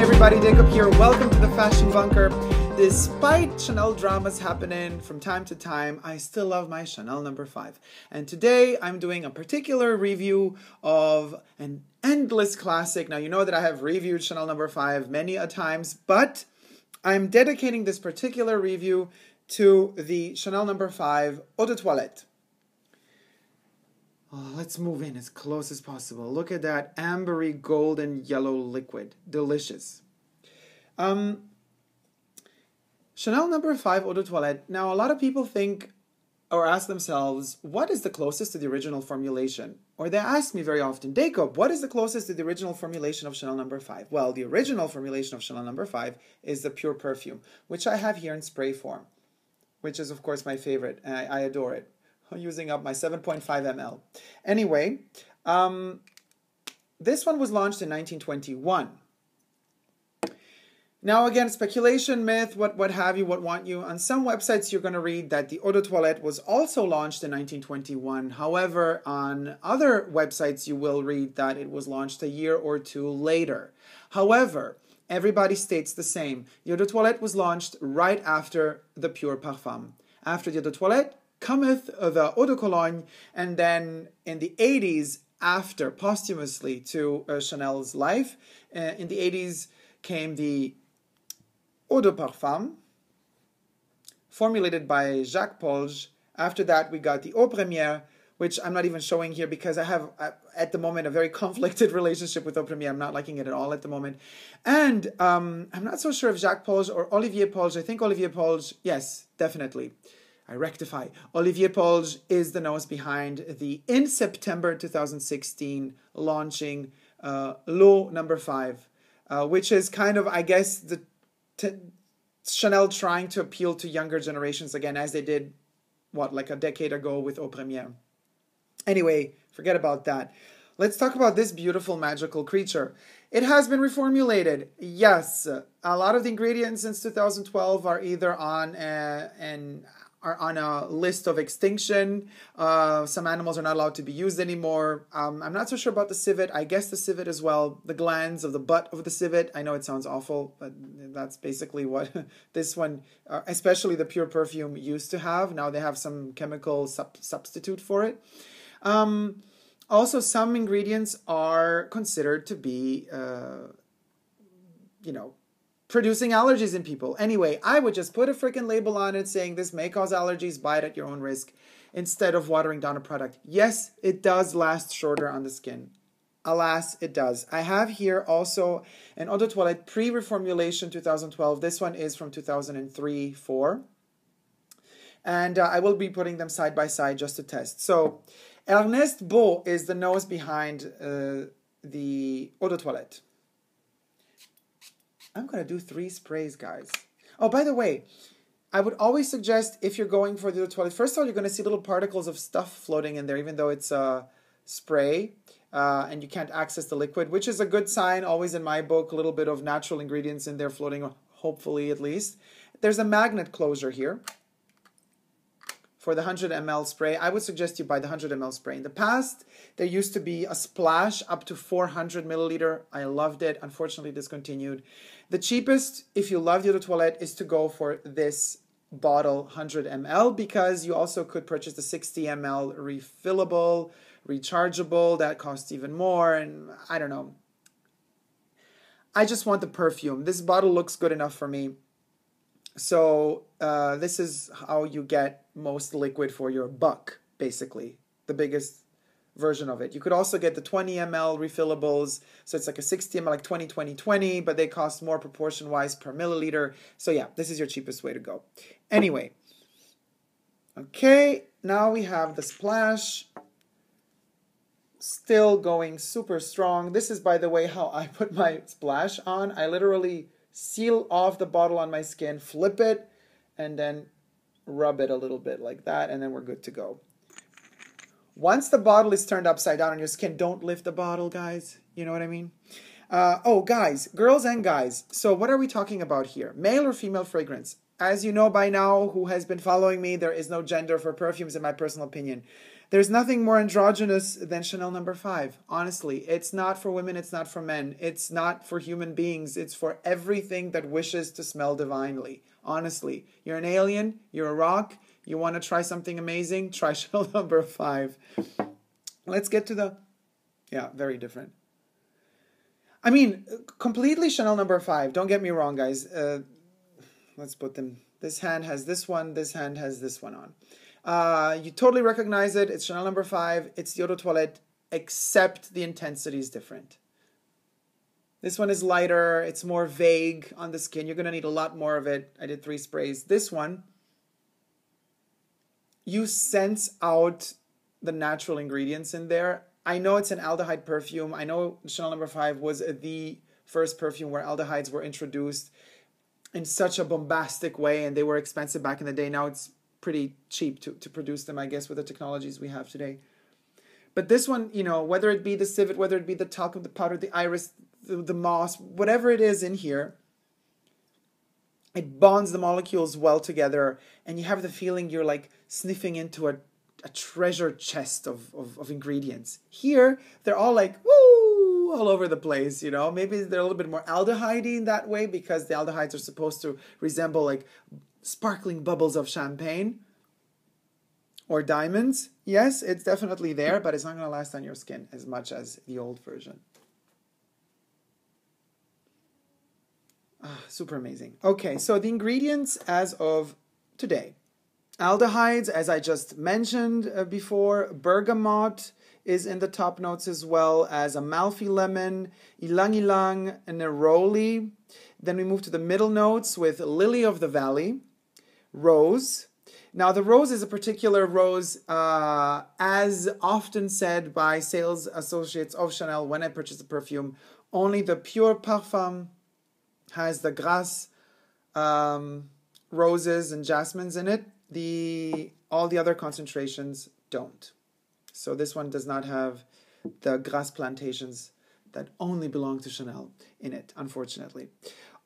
Hi everybody, Jacob here. Welcome to the Fashion Bunker. Despite Chanel dramas happening from time to time, I still love my Chanel No. 5. And today I'm doing a particular review of an endless classic. Now you know that I have reviewed Chanel No. 5 many a times, but I'm dedicating this particular review to the Chanel No. 5 Eau de Toilette. Oh, let's move in as close as possible. Look at that ambery golden yellow liquid. Delicious. Chanel No. 5 Eau de Toilette. Now, a lot of people think or ask themselves, what is the closest to the original formulation? Or they ask me very often, Jacob, what is the closest to the original formulation of Chanel No. 5? Well, the original formulation of Chanel No. 5 is the pure perfume, which I have here in spray form, which is, of course, my favorite. I adore it. Using up my 7.5 ml. Anyway, this one was launched in 1921. Now again, speculation, myth, what have you, what want you. On some websites you're going to read that the Eau de Toilette was also launched in 1921. However, on other websites you will read that it was launched a year or two later. However, everybody states the same. The Eau de Toilette was launched right after the Pure Parfum. After the Eau de Toilette cometh the Eau de Cologne, and then in the 80s, after, posthumously, to Chanel's life, in the 80s came the Eau de Parfum, formulated by Jacques Polge. After that, we got the Eau Première, which I'm not even showing here because I have, at the moment, a very conflicted relationship with Eau Première. I'm not liking it at all at the moment. And I'm not so sure if Jacques Polge or Olivier Polge. I think Olivier Polge, yes, definitely. I rectify. Olivier Polge is the nose behind the, in September 2016, launching L'eau No. 5, which is kind of, I guess, the Chanel trying to appeal to younger generations again, as they did, what, like a decade ago with Eau Première. Anyway, forget about that. Let's talk about this beautiful, magical creature. It has been reformulated. Yes, a lot of the ingredients since 2012 are either on are on a list of extinction. Some animals are not allowed to be used anymore. I'm not so sure about the civet. I guess the civet as well. The glands of the butt of the civet. I know it sounds awful, but that's basically what this one, especially the pure perfume, used to have. Now they have some chemical substitute for it. Also, some ingredients are considered to be, you know, producing allergies in people. Anyway, I would just put a freaking label on it saying this may cause allergies, buy it at your own risk, instead of watering down a product. Yes, it does last shorter on the skin. Alas, it does. I have here also an Eau de Toilette pre-reformulation 2012. This one is from 2003-04. And I will be putting them side by side just to test. So, Ernest Beau is the nose behind the Eau de Toilette. I'm going to do 3 sprays, guys. Oh, by the way, I would always suggest if you're going for the Eau de Toilette, first of all, you're going to see little particles of stuff floating in there, even though it's a spray and you can't access the liquid, which is a good sign, always in my book, a little bit of natural ingredients in there floating, hopefully at least. There's a magnet closure here for the 100 ml spray. I would suggest you buy the 100 ml spray. In the past, there used to be a splash up to 400 milliliter. I loved it. Unfortunately, discontinued. The cheapest, if you love the Eau de Toilette, is to go for this bottle, 100 ml, because you also could purchase the 60 ml refillable, rechargeable. That costs even more, and I don't know. I just want the perfume. This bottle looks good enough for me. So this is how you get most liquid for your buck, basically, the biggest version of it. You could also get the 20 ml refillables, so it's like a 60 ml, like 20, 20, 20, but they cost more proportion-wise per milliliter. So yeah, this is your cheapest way to go. Anyway, okay, now we have the splash. Still going super strong. This is, by the way, how I put my splash on. I literally seal off the bottle on my skin, flip it, and then rub it a little bit like that, and then we're good to go. Once the bottle is turned upside down on your skin, don't lift the bottle, guys. You know what I mean? Oh, guys, girls and guys. So what are we talking about here? Male or female fragrance? As you know by now, who has been following me, there is no gender for perfumes in my personal opinion. There's nothing more androgynous than Chanel No. 5. Honestly, it's not for women, it's not for men, it's not for human beings, it's for everything that wishes to smell divinely. Honestly, you're an alien, you're a rock, you want to try something amazing, try Chanel No. 5. Let's get to the... Yeah, very different. I mean, completely Chanel No. 5. Don't get me wrong, guys. Let's put them... This hand has this one, this hand has this one on. You totally recognize it. It's Chanel No. 5. It's the Eau de Toilette, except the intensity is different. This one is lighter. It's more vague on the skin. You're going to need a lot more of it. I did 3 sprays. This one, you sense out the natural ingredients in there. I know it's an aldehyde perfume. I know Chanel No. 5 was the first perfume where aldehydes were introduced in such a bombastic way, and they were expensive back in the day. Now it's pretty cheap to produce them, I guess, with the technologies we have today. But this one, you know, whether it be the civet, whether it be the talcum, the powder, the iris, the moss, whatever it is in here, it bonds the molecules well together, and you have the feeling you're like sniffing into a treasure chest of ingredients. Here, they're all like, woo, all over the place, you know. Maybe they're a little bit more aldehyde-y in that way, because the aldehydes are supposed to resemble like sparkling bubbles of champagne or diamonds. Yes, it's definitely there, but it's not going to last on your skin as much as the old version. Ah, super amazing. Okay, so the ingredients as of today. Aldehydes, as I just mentioned before, bergamot is in the top notes, as well as Amalfi lemon, ylang-ylang, neroli. Then we move to the middle notes with lily of the valley, rose. Now the rose is a particular rose, as often said by sales associates of Chanel when I purchased the perfume, only the pure parfum has the Grasse roses and jasmines in it. All the other concentrations don't. So this one does not have the Grasse plantations that only belong to Chanel in it, unfortunately.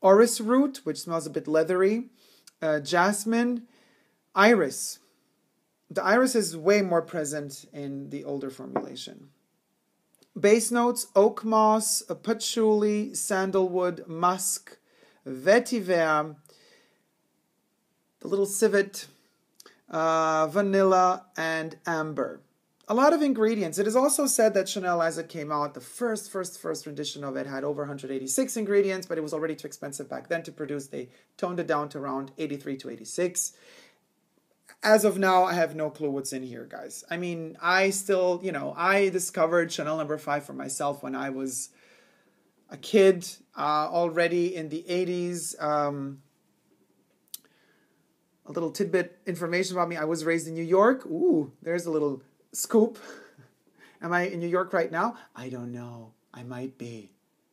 Orris root, which smells a bit leathery, jasmine, iris. The iris is way more present in the older formulation. Base notes, oak moss, patchouli, sandalwood, musk, vetiver, the little civet, vanilla, and amber. A lot of ingredients. It is also said that Chanel, as it came out, the first rendition of it had over 186 ingredients, but it was already too expensive back then to produce. They toned it down to around 83 to 86. As of now, I have no clue what's in here, guys. I mean, I still, you know, I discovered Chanel No. 5 for myself when I was a kid, already in the 80s. A little tidbit information about me. I was raised in New York. Ooh, there's a little scoop. Am I in New York right now? I don't know. I might be,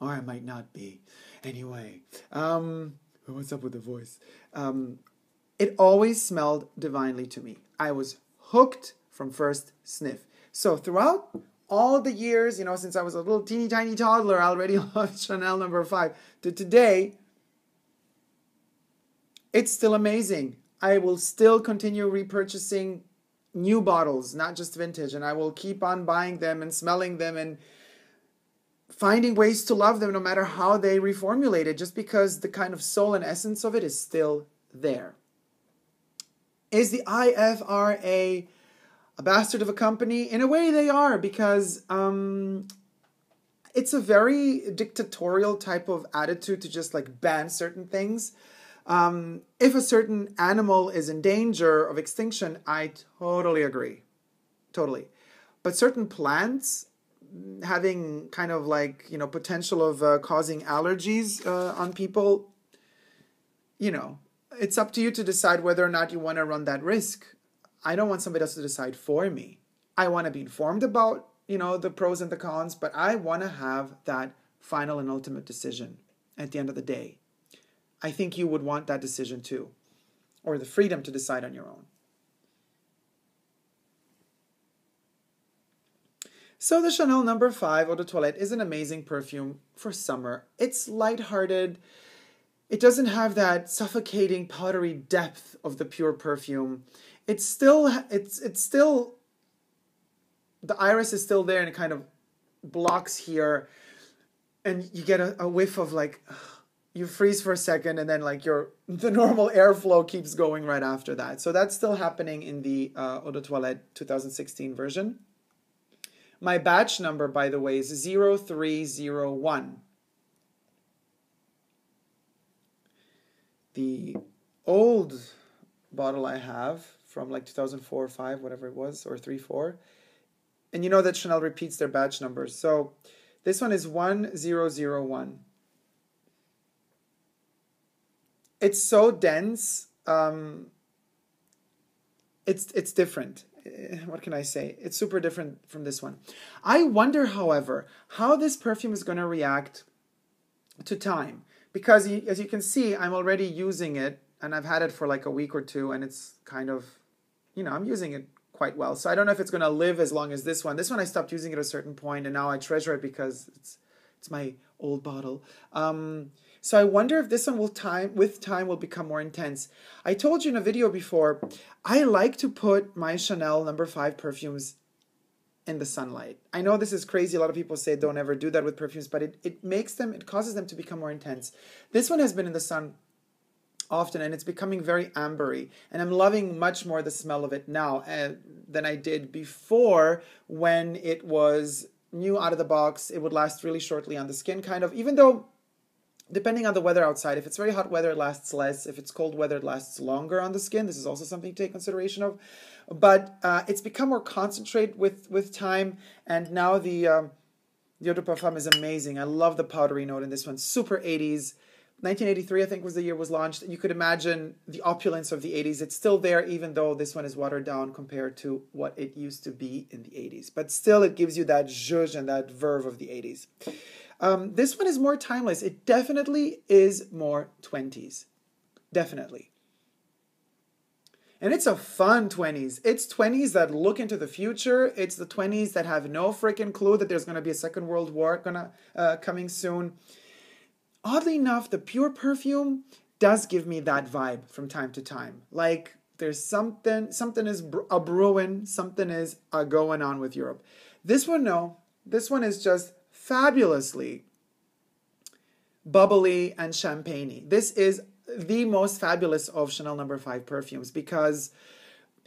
or I might not be. Anyway, what's up with the voice? It always smelled divinely to me. I was hooked from first sniff. So throughout all the years, you know, since I was a little teeny tiny toddler, I already loved Chanel No. 5 to today, it's still amazing. I will still continue repurchasing new bottles, not just vintage, and I will keep on buying them and smelling them and finding ways to love them no matter how they reformulate it, just because the kind of soul and essence of it is still there. Is the IFRA a bastard of a company? In a way they are, because it's a very dictatorial type of attitude to just like ban certain things. If a certain animal is in danger of extinction, I totally agree. Totally. But certain plants having kind of like, you know, potential of causing allergies on people, you know, it's up to you to decide whether or not you want to run that risk. I don't want somebody else to decide for me. I want to be informed about, you know, the pros and the cons, but I want to have that final and ultimate decision at the end of the day. I think you would want that decision too, or the freedom to decide on your own. So the Chanel No. 5 Eau de Toilette is an amazing perfume for summer. It's lighthearted. It doesn't have that suffocating powdery depth of the pure perfume. It's still the iris is still there and it kind of blocks here, and you get a whiff of like, you freeze for a second, and then like the normal airflow keeps going right after that. So that's still happening in the Eau de Toilette 2016 version. My batch number, by the way, is 0301. The old bottle I have from like 2004 or 5, whatever it was, or 3-4. And you know that Chanel repeats their batch numbers. So this one is 1001. It's so dense, it's different. What can I say? It's super different from this one. I wonder, however, how this perfume is going to react to time. Because as you can see, I'm already using it, and I've had it for like a week or two, and it's kind of, you know, I'm using it quite well. So I don't know if it's going to live as long as this one. This one I stopped using at a certain point, and now I treasure it because it's my old bottle. So I wonder if this one will with time become more intense. I told you in a video before, I like to put my Chanel No. 5 perfumes in the sunlight. I know this is crazy. A lot of people say don't ever do that with perfumes, but it causes them to become more intense. This one has been in the sun often, and it's becoming very ambery, and I'm loving much more the smell of it now than I did before, when it was new out of the box. It would last really shortly on the skin, kind of, even though depending on the weather outside, if it's very hot weather, it lasts less. If it's cold weather, it lasts longer on the skin. This is also something to take consideration of. But it's become more concentrated with time. And now the Eau de Parfum is amazing. I love the powdery note in this one. Super 80s. 1983, I think, was the year it was launched. You could imagine the opulence of the 80s. It's still there, even though this one is watered down compared to what it used to be in the 80s. But still, it gives you that zhuzh and that verve of the 80s. This one is more timeless. It definitely is more 20s. Definitely. And it's a fun 20s. It's 20s that look into the future. It's the 20s that have no freaking clue that there's going to be a Second World War coming soon. Oddly enough, the pure perfume does give me that vibe from time to time. Like, there's something is a-brewing, something is a-going on with Europe. This one, no. This one is just fabulously bubbly and champagne-y. This is the most fabulous of Chanel No. 5 perfumes, because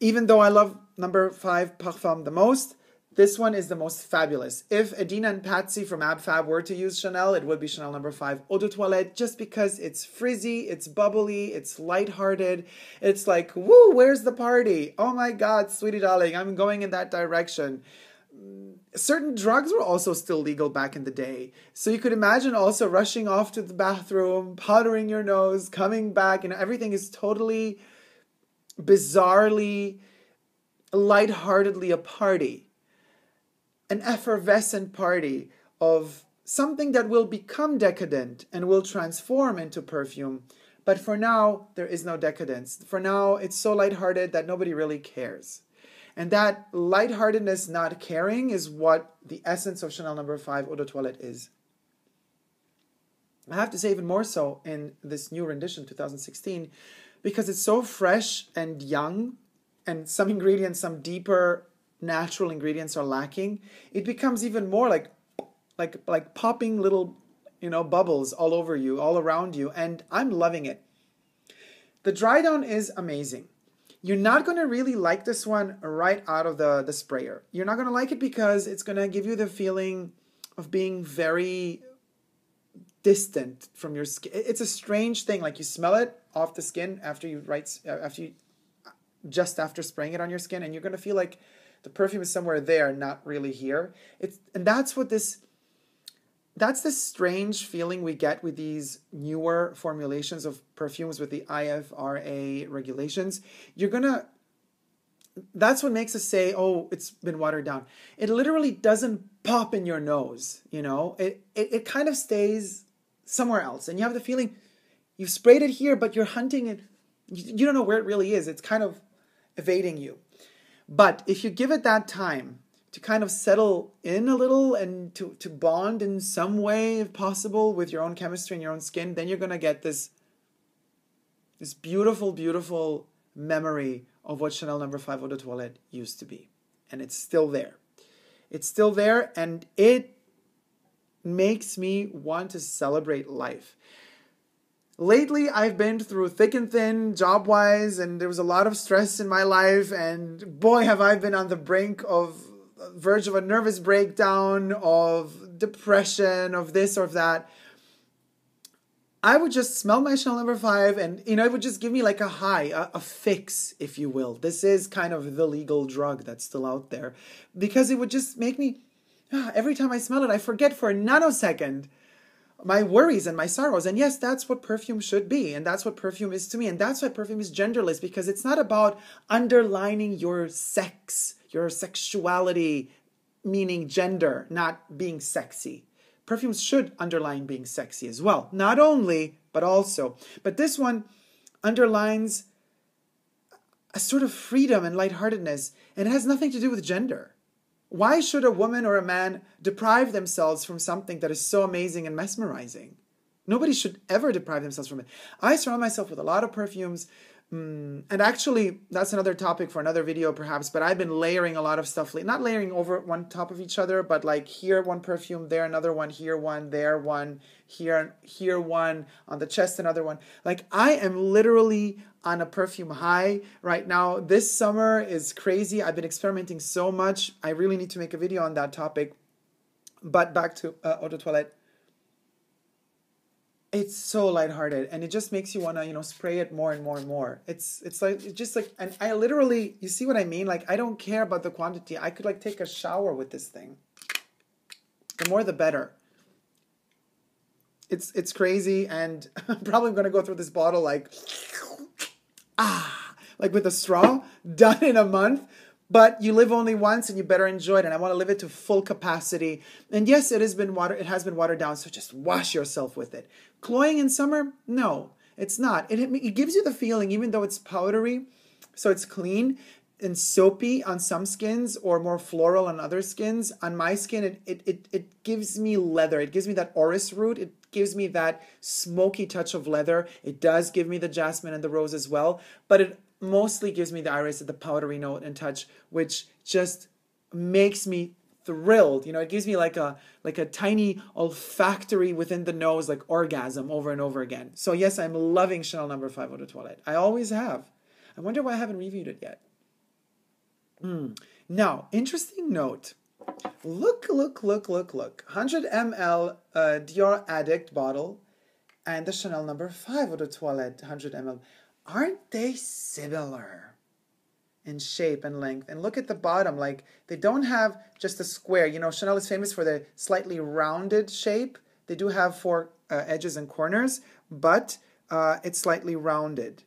even though I love No. 5 Parfum the most, this one is the most fabulous. If Edina and Patsy from AbFab were to use Chanel, it would be Chanel No. 5 Eau de Toilette, just because it's frizzy, it's bubbly, it's lighthearted. It's like, woo, where's the party? Oh my God, sweetie darling, I'm going in that direction. Certain drugs were also still legal back in the day. So you could imagine also rushing off to the bathroom, powdering your nose, coming back, and everything is totally, bizarrely, lightheartedly a party. An effervescent party of something that will become decadent and will transform into perfume. But for now, there is no decadence. For now, it's so lighthearted that nobody really cares. And that lightheartedness, not caring, is what the essence of Chanel No. 5 Eau de Toilette is. I have to say even more so in this new rendition, 2016, because it's so fresh and young, and some ingredients, some deeper natural ingredients are lacking. It becomes even more like popping little, you know, bubbles all over you, all around you, and I'm loving it. The dry down is amazing. You're not going to really like this one right out of the sprayer. You're not going to like it because it's going to give you the feeling of being very distant from your skin. It's a strange thing. Like, you smell it off the skin just after spraying it on your skin, and you're going to feel like the perfume is somewhere there, not really here. And that's what that's the strange feeling we get with these newer formulations of perfumes with the IFRA regulations. That's what makes us say, oh, it's been watered down. It literally doesn't pop in your nose, you know. It kind of stays somewhere else. And you have the feeling, you've sprayed it here, but you're hunting it. You don't know where it really is. It's kind of evading you. But if you give it that time to kind of settle in a little and to bond in some way, if possible, with your own chemistry and your own skin, then you're going to get this beautiful, beautiful memory of what Chanel No. 5 Eau de Toilette used to be. And it's still there. It's still there, and it makes me want to celebrate life. Lately, I've been through thick and thin, job-wise, and there was a lot of stress in my life, and boy, have I been on the verge of a nervous breakdown, of depression, of this or of that. I would just smell my Chanel No. 5 and, it would just give me like a high, a fix, if you will. This is kind of the legal drug that's still out there, because it would just make me, every time I smell it, I forget for a nanosecond my worries and my sorrows. And yes, that's what perfume should be. And that's what perfume is to me. And that's why perfume is genderless, because it's not about underlining your sex, your sexuality, meaning gender, not being sexy. Perfumes should underline being sexy as well. Not only, but also. But this one underlines a sort of freedom and lightheartedness, and it has nothing to do with gender. Why should a woman or a man deprive themselves from something that is so amazing and mesmerizing? Nobody should ever deprive themselves from it. I surround myself with a lot of perfumes, and actually, that's another topic for another video perhaps, but I've been layering a lot of stuff, not layering over one top of each other, but like here one perfume, there another one, here one, there one, here one, on the chest another one. Like I am literally on a perfume high right now. This summer is crazy. I've been experimenting so much. I really need to make a video on that topic. But back to Eau de Toilette. It's so lighthearted, and it just makes you want to, spray it more and more and more. And I literally, you see what I mean? Like, I don't care about the quantity. I could, take a shower with this thing. The more, the better. It's crazy, and I'm probably going to go through this bottle with a straw, done in a month. But you live only once and you better enjoy it. And I want to live it to full capacity. And yes, it has been watered down, so just wash yourself with it. Cloying in summer? No, it's not. It gives you the feeling, even though it's powdery, so it's clean and soapy on some skins or more floral on other skins. On my skin, it gives me leather. It gives me that orris root. It gives me that smoky touch of leather. It does give me the jasmine and the rose as well. But it mostly gives me the iris of the powdery note and touch, which just makes me thrilled. It gives me like a tiny olfactory within the nose, like orgasm over and over again. So yes, I'm loving Chanel No. 5 Eau de Toilette. I always have. I wonder why I haven't reviewed it yet. Now, interesting note. Look. 100 ml Dior Addict bottle and the Chanel No. 5 Eau de Toilette 100 ml. Aren't they similar in shape and length? And look at the bottom, they don't have just a square. Chanel is famous for the slightly rounded shape. They do have four edges and corners, but it's slightly rounded.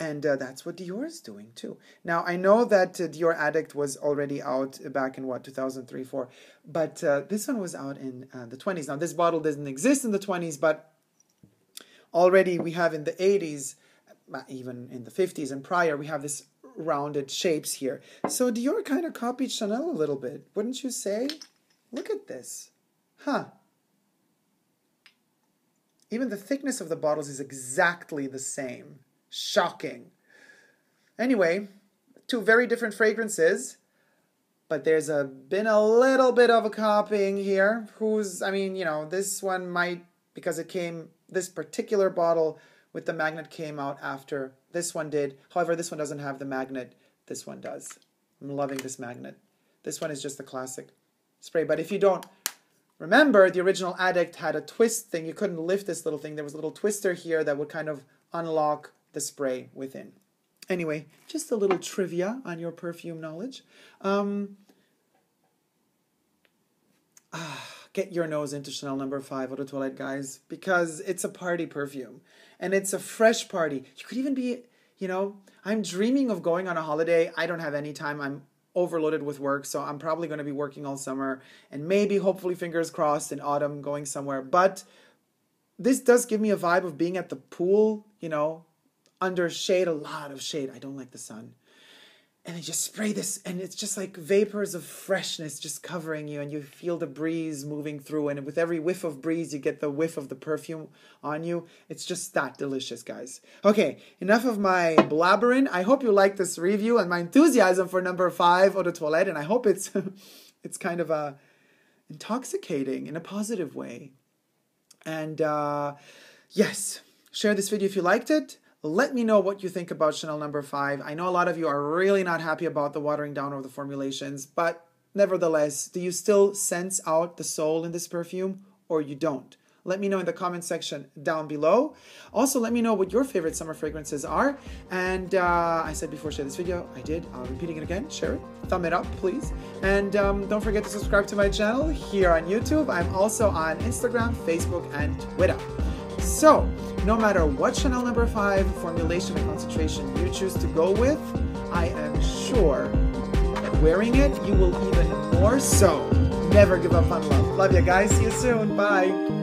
And that's what Dior is doing too. Now, I know that Dior Addict was already out back in, 2003, 2004. But this one was out in the 20s. Now, this bottle doesn't exist in the 20s, but already we have in the 80s, even in the 50s and prior, we have this rounded shapes here. So Dior kind of copied Chanel a little bit, wouldn't you say? Look at this. Even the thickness of the bottles is exactly the same. Shocking. Anyway, two very different fragrances, but there's been a little bit of a copying here. This one might, because it came... This particular bottle with the magnet came out after this one did. However, this one doesn't have the magnet. This one does. I'm loving this magnet. This one is just the classic spray. But if you don't remember, the original Addict had a twist thing. You couldn't lift this little thing. There was a little twister here that would kind of unlock the spray within. Anyway, just a little trivia on your perfume knowledge. Get your nose into Chanel No. 5 Eau de Toilette, guys, because it's a party perfume, and it's a fresh party. You could even be, I'm dreaming of going on a holiday. I don't have any time. I'm overloaded with work, so I'm probably going to be working all summer, and maybe, hopefully, fingers crossed, in autumn going somewhere. But this does give me a vibe of being at the pool, under shade, a lot of shade. I don't like the sun. and I just spray this, and it's just like vapors of freshness just covering you, and you feel the breeze moving through, and with every whiff of breeze, you get the whiff of the perfume on you. It's just that delicious, guys. Okay, enough of my blabbering. I hope you like this review and my enthusiasm for No. 5, Eau de Toilette, and I hope it's, it's kind of intoxicating in a positive way. And yes, share this video if you liked it. Let me know what you think about Chanel No. 5. I know a lot of you are really not happy about the watering down of the formulations, but nevertheless, do you still sense out the soul in this perfume, or you don't? Let me know in the comment section down below. Also, let me know what your favorite summer fragrances are. And I said before, share this video. I did. I'll repeat it again. Share it. Thumb it up, please. And don't forget to subscribe to my channel here on YouTube. I'm also on Instagram, Facebook, and Twitter. So, no matter what Chanel No. 5 formulation and concentration you choose to go with, I am sure that wearing it, you will even more so. Never give up on love. Love you guys. See you soon. Bye.